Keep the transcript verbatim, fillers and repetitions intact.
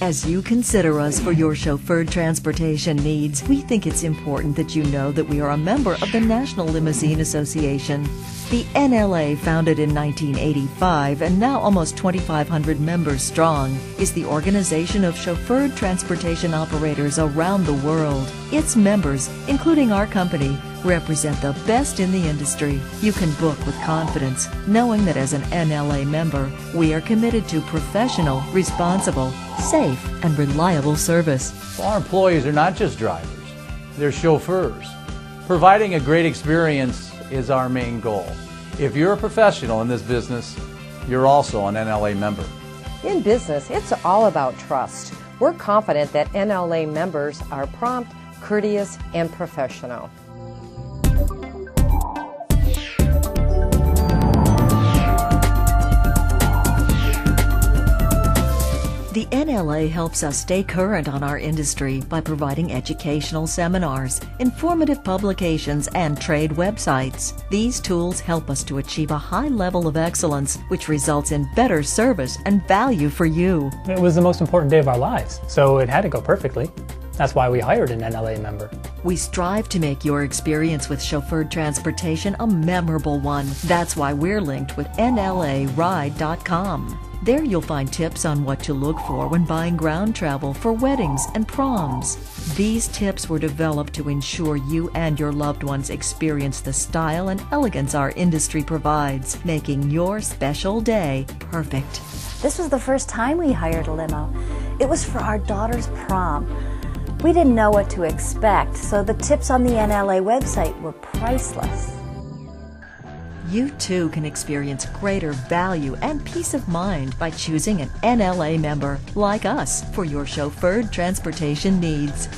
As you consider us for your chauffeured transportation needs, we think it's important that you know that we are a member of the National Limousine Association. The N L A, founded in nineteen eighty-five and now almost twenty-five hundred members strong, is the organization of chauffeured transportation operators around the world. Its members, including our company, represent the best in the industry. You can book with confidence, knowing that as an N L A member, we are committed to professional, responsible, safe, and reliable service. Our employees are not just drivers, they're chauffeurs. Providing a great experience is our main goal. If you're a professional in this business, you're also an N L A member. In business, it's all about trust. We're confident that N L A members are prompt, courteous, and professional. The N L A helps us stay current on our industry by providing educational seminars, informative publications, and trade websites. These tools help us to achieve a high level of excellence, which results in better service and value for you. It was the most important day of our lives, so it had to go perfectly. That's why we hired an N L A member. We strive to make your experience with chauffeured transportation a memorable one. That's why we're linked with N L A ride dot com. There you'll find tips on what to look for when buying ground travel for weddings and proms. These tips were developed to ensure you and your loved ones experience the style and elegance our industry provides, making your special day perfect. This was the first time we hired a limo. It was for our daughter's prom. We didn't know what to expect, so the tips on the N L A website were priceless. You too can experience greater value and peace of mind by choosing an N L A member like us for your chauffeured transportation needs.